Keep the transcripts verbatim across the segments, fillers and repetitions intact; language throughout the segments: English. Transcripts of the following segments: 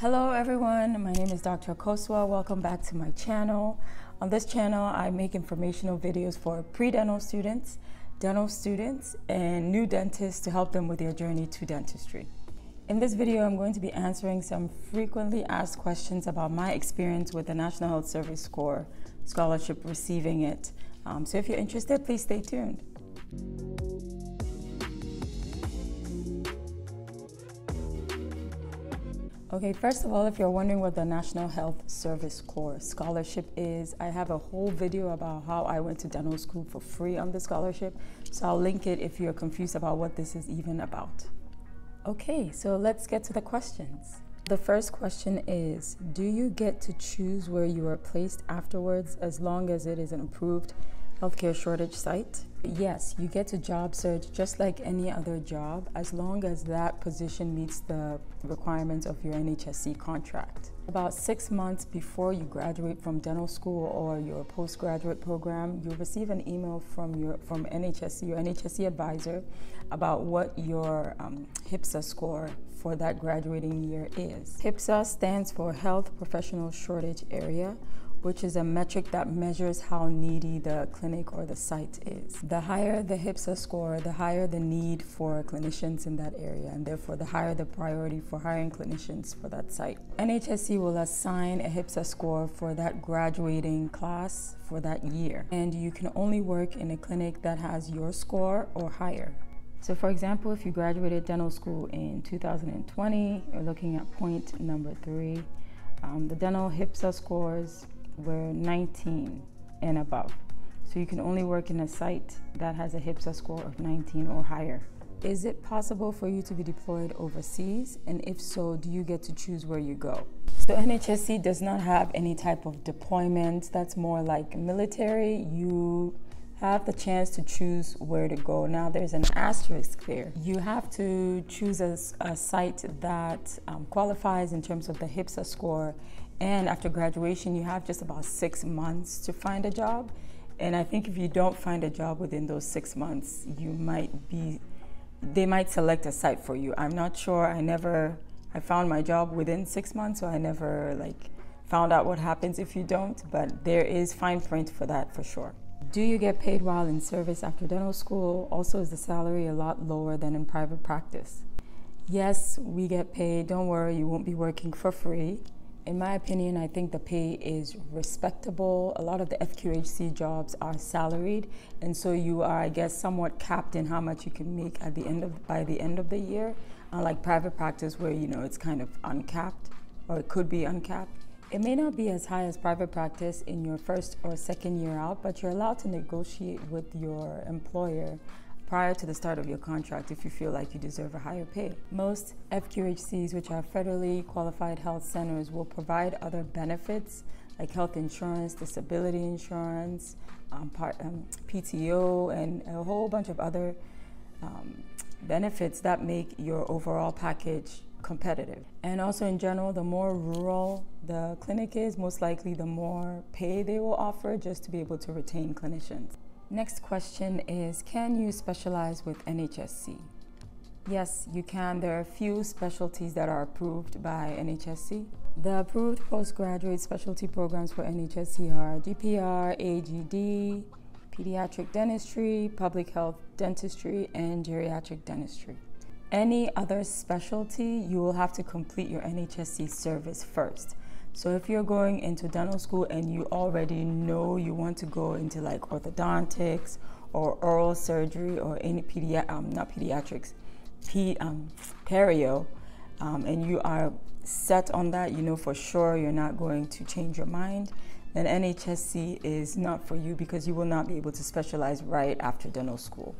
Hello everyone, my name is Doctor Akosua. Welcome back to my channel. On this channel, I make informational videos for pre-dental students, dental students, and new dentists to help them with their journey to dentistry. In this video, I'm going to be answering some frequently asked questions about my experience with the National Health Service Corps scholarship receiving it. Um, so if you're interested, please stay tuned. Okay, first of all, if you're wondering what the National Health Service Corps scholarship is, I have a whole video about how I went to dental school for free on the scholarship, so I'll link it if you're confused about what this is even about. Okay, so let's get to the questions. The first question is, do you get to choose where you are placed afterwards as long as it is an approved healthcare shortage site? Yes, you get to job search just like any other job as long as that position meets the requirements of your N H S C contract. About six months before you graduate from dental school or your postgraduate program, you receive an email from your from N H S C, your N H S C advisor, about what your um, HIPSA score for that graduating year is. HIPSA stands for Health Professional Shortage Area, which is a metric that measures how needy the clinic or the site is. The higher the HIPSA score, the higher the need for clinicians in that area, and therefore the higher the priority for hiring clinicians for that site. N H S C will assign a HIPSA score for that graduating class for that year, and you can only work in a clinic that has your score or higher. So for example, if you graduated dental school in two thousand twenty, you're looking at point number three. Um, the dental HIPSA scores were nineteen and above. So you can only work in a site that has a HIPSA score of nineteen or higher. Is it possible for you to be deployed overseas? And if so, do you get to choose where you go? So N H S C does not have any type of deployment. That's more like military. You have the chance to choose where to go. Now there's an asterisk there. You have to choose a, a site that um, qualifies in terms of the HIPSA score, and after graduation you have just about six months to find a job. And I think if you don't find a job within those six months, you might be, they might select a site for you. I'm not sure, I never, I found my job within six months, so I never like found out what happens if you don't, but there is fine print for that for sure. Do you get paid while in service after dental school? Also, is the salary a lot lower than in private practice? Yes, we get paid. Don't worry, you won't be working for free. In my opinion, I think the pay is respectable. A lot of the F Q H C jobs are salaried, and so you are, I guess, somewhat capped in how much you can make at the end of, by the end of the year, unlike private practice where, you know, it's kind of uncapped, or it could be uncapped. It may not be as high as private practice in your first or second year out, but you're allowed to negotiate with your employer prior to the start of your contract if you feel like you deserve a higher pay. Most F Q H Cs, which are federally qualified health centers, will provide other benefits like health insurance, disability insurance, um, part, um, P T O, and a whole bunch of other um, benefits that make your overall package competitive. And also in general, the more rural the clinic is, most likely the more pay they will offer just to be able to retain clinicians. Next question is, can you specialize with N H S C? Yes, you can. There are a few specialties that are approved by N H S C. The approved postgraduate specialty programs for N H S C are G P R, A G D, Pediatric Dentistry, Public Health Dentistry, and Geriatric Dentistry. Any other specialty, you will have to complete your N H S C service first. So if you're going into dental school and you already know you want to go into like orthodontics or oral surgery or any pedi um, not pediatrics, pe um, perio, um, and you are set on that, you know for sure you're not going to change your mind, then N H S C is not for you because you will not be able to specialize right after dental school.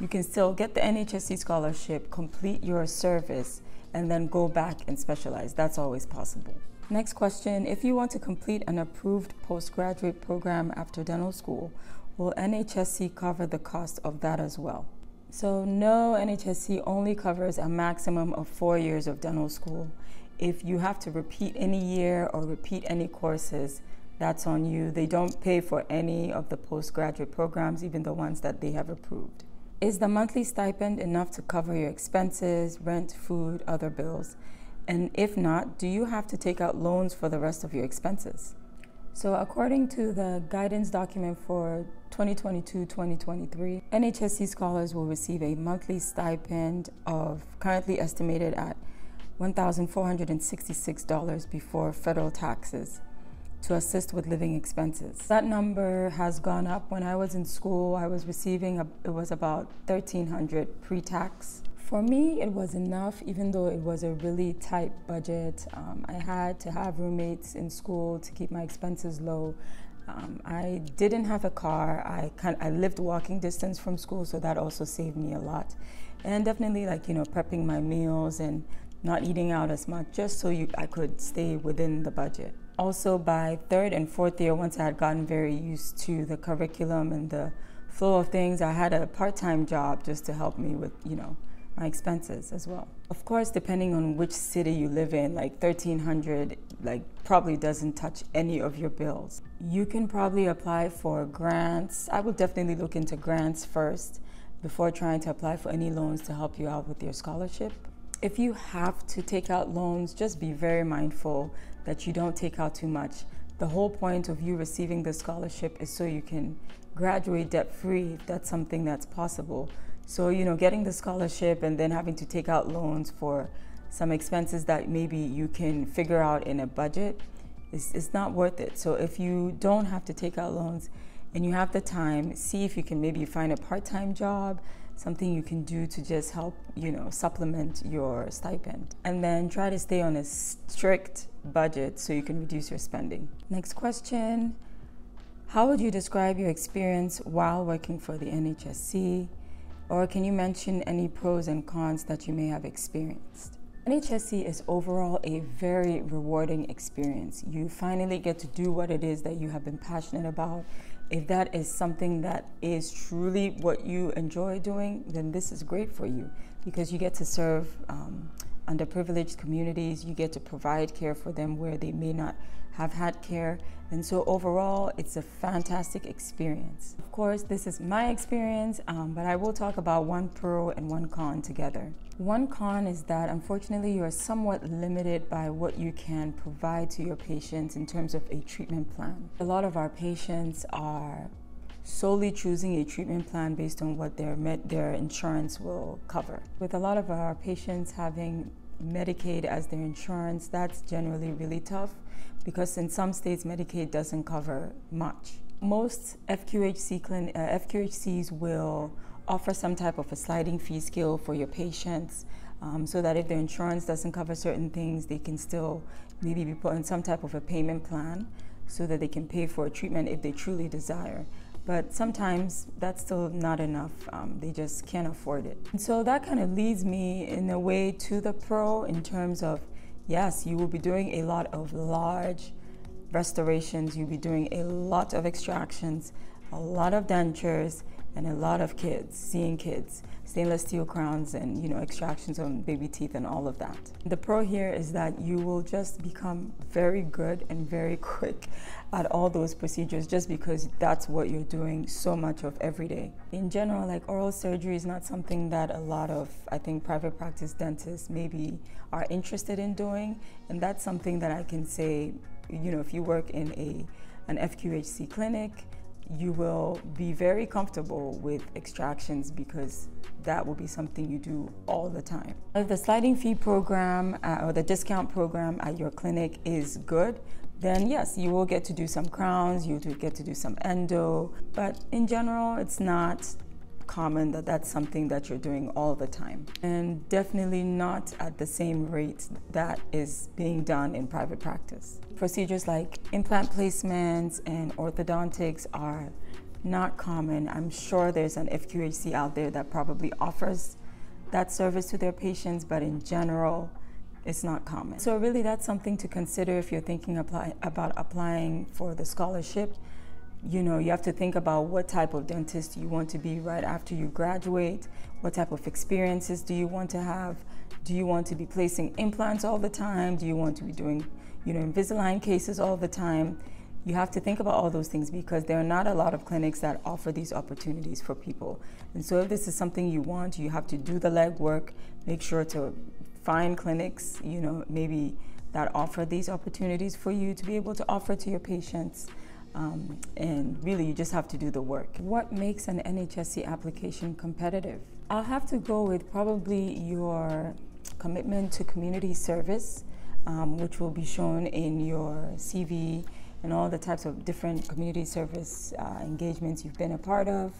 You can still get the N H S C scholarship, complete your service, and then go back and specialize. That's always possible. Next question, if you want to complete an approved postgraduate program after dental school, will N H S C cover the cost of that as well? So no, N H S C only covers a maximum of four years of dental school. If you have to repeat any year or repeat any courses, that's on you. They don't pay for any of the postgraduate programs, even the ones that they have approved. Is the monthly stipend enough to cover your expenses, rent, food, other bills? And if not, do you have to take out loans for the rest of your expenses? So according to the guidance document for twenty twenty-two twenty twenty-three, N H S C scholars will receive a monthly stipend of currently estimated at one thousand four hundred sixty-six dollars before federal taxes to assist with living expenses. That number has gone up. When I was in school, I was receiving, a, it was about thirteen hundred dollars pre-tax. For me, it was enough, even though it was a really tight budget. Um, I had to have roommates in school to keep my expenses low. Um, I didn't have a car. I, can, I lived walking distance from school, so that also saved me a lot. And definitely, like, you know, prepping my meals and not eating out as much, just so you, I could stay within the budget. Also, by third and fourth year, once I had gotten very used to the curriculum and the flow of things, I had a part-time job just to help me with, you know, my expenses as well. Of course, depending on which city you live in, like thirteen hundred dollars like probably doesn't touch any of your bills. You can probably apply for grants. I would definitely look into grants first before trying to apply for any loans to help you out with your scholarship. If you have to take out loans, just be very mindful that you don't take out too much. The whole point of you receiving the scholarship is so you can graduate debt-free, if that's something that's possible. So, you know, getting the scholarship and then having to take out loans for some expenses that maybe you can figure out in a budget, it's, it's not worth it. So if you don't have to take out loans and you have the time, see if you can maybe find a part-time job, something you can do to just help, you know, supplement your stipend. And then try to stay on a strict budget so you can reduce your spending. Next question, how would you describe your experience while working for the N H S C? Or can you mention any pros and cons that you may have experienced? N H S C is overall a very rewarding experience. You finally get to do what it is that you have been passionate about. If that is something that is truly what you enjoy doing, then this is great for you because you get to serve um, underprivileged communities, you get to provide care for them where they may not have had care. And so overall, it's a fantastic experience. Of course, this is my experience, um, but I will talk about one pro and one con together. One con is that unfortunately, you are somewhat limited by what you can provide to your patients in terms of a treatment plan. A lot of our patients are solely choosing a treatment plan based on what their, med their insurance will cover. With a lot of our patients having Medicaid as their insurance, that's generally really tough because in some states, Medicaid doesn't cover much. Most F Q H C clin uh, F Q H Cs will offer some type of a sliding fee scale for your patients um, so that if their insurance doesn't cover certain things, they can still maybe be put on some type of a payment plan so that they can pay for a treatment if they truly desire. But sometimes that's still not enough. Um, they just can't afford it. And so that kind of leads me in a way to the pro in terms of, yes, you will be doing a lot of large restorations. You'll be doing a lot of extractions, a lot of dentures, and a lot of kids, seeing kids, stainless steel crowns and, you know, extractions on baby teeth and all of that. The pro here is that you will just become very good and very quick at all those procedures just because that's what you're doing so much of every day. In general, like oral surgery is not something that a lot of, I think, private practice dentists maybe are interested in doing. And that's something that I can say, you know, if you work in a, an F Q H C clinic, you will be very comfortable with extractions because that will be something you do all the time. The sliding fee program uh, or the discount program at your clinic is good, then yes, you will get to do some crowns, you do get to do some endo, but in general, it's not common that that's something that you're doing all the time. And definitely not at the same rate that is being done in private practice. Procedures like implant placements and orthodontics are not common. I'm sure there's an F Q H C out there that probably offers that service to their patients, but in general, it's not common. So really that's something to consider if you're thinking apply, about applying for the scholarship. You know, you have to think about what type of dentist you want to be right after you graduate. What type of experiences do you want to have? Do you want to be placing implants all the time? Do you want to be doing, you know, Invisalign cases all the time? You have to think about all those things because there are not a lot of clinics that offer these opportunities for people. And so if this is something you want, you have to do the legwork, make sure to find clinics, you know, maybe that offer these opportunities for you to be able to offer to your patients. Um, and really, you just have to do the work. What makes an N H S C application competitive? I'll have to go with probably your commitment to community service, um, which will be shown in your C V and all the types of different community service uh, engagements you've been a part of.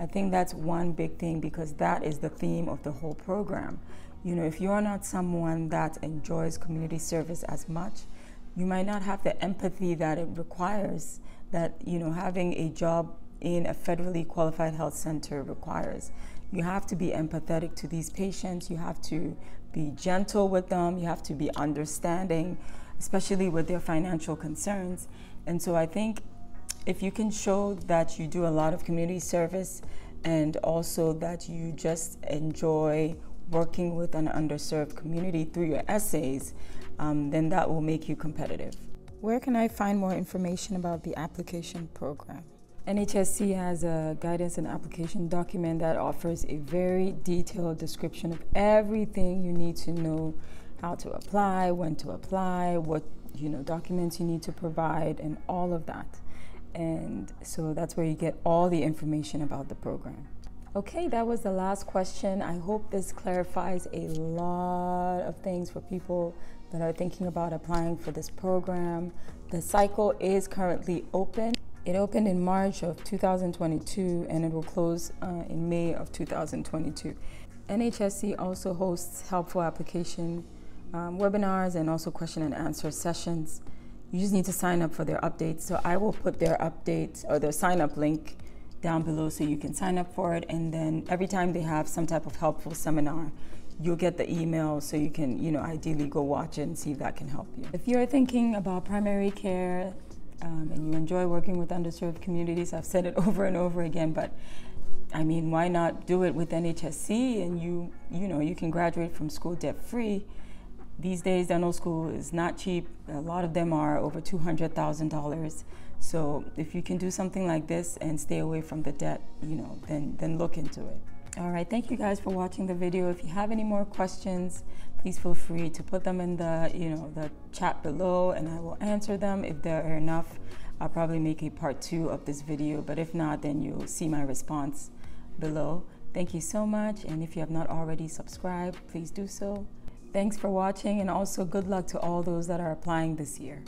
I think that's one big thing, because that is the theme of the whole program. You know, if you're not someone that enjoys community service as much, you might not have the empathy that it requires, that, you know, having a job in a federally qualified health center requires. You have to be empathetic to these patients. You have to be gentle with them. You have to be understanding, especially with their financial concerns. And so I think if you can show that you do a lot of community service, and also that you just enjoy working with an underserved community through your essays, um, then that will make you competitive. Where can I find more information about the application program? N H S C has a guidance and application document that offers a very detailed description of everything you need to know: how to apply, when to apply, what you know, documents you need to provide, and all of that. And so that's where you get all the information about the program. Okay, that was the last question. I hope this clarifies a lot of things for people that are thinking about applying for this program. The cycle is currently open. It opened in March of two thousand twenty-two, and it will close uh, in May of two thousand twenty-two. N H S C also hosts helpful application um, webinars and also question and answer sessions. You just need to sign up for their updates. So I will put their updates or their sign up link down below so you can sign up for it. And then every time they have some type of helpful seminar, you'll get the email, so you can, you know, ideally go watch it and see if that can help you. If you're thinking about primary care um, and you enjoy working with underserved communities, I've said it over and over again, but I mean, why not do it with N H S C? And you, you know, you can graduate from school debt-free. These days, dental school is not cheap. A lot of them are over two hundred thousand dollars. So if you can do something like this and stay away from the debt, you know, then, then look into it. All right, thank you guys for watching the video. If you have any more questions, please feel free to put them in the, you know, the chat below, and I will answer them. If there are enough, I'll probably make a part two of this video, but if not, then you'll see my response below. Thank you so much, and if you have not already subscribed, please do so. Thanks for watching, and also good luck to all those that are applying this year.